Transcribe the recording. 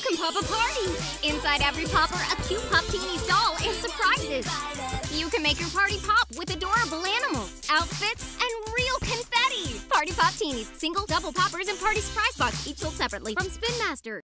You can pop a party! Inside every popper, a cute Popteenies doll and surprises! You can make your party pop with adorable animals, outfits, and real confetti! Party Popteenies, single, double poppers, and party surprise box, each sold separately from Spin Master.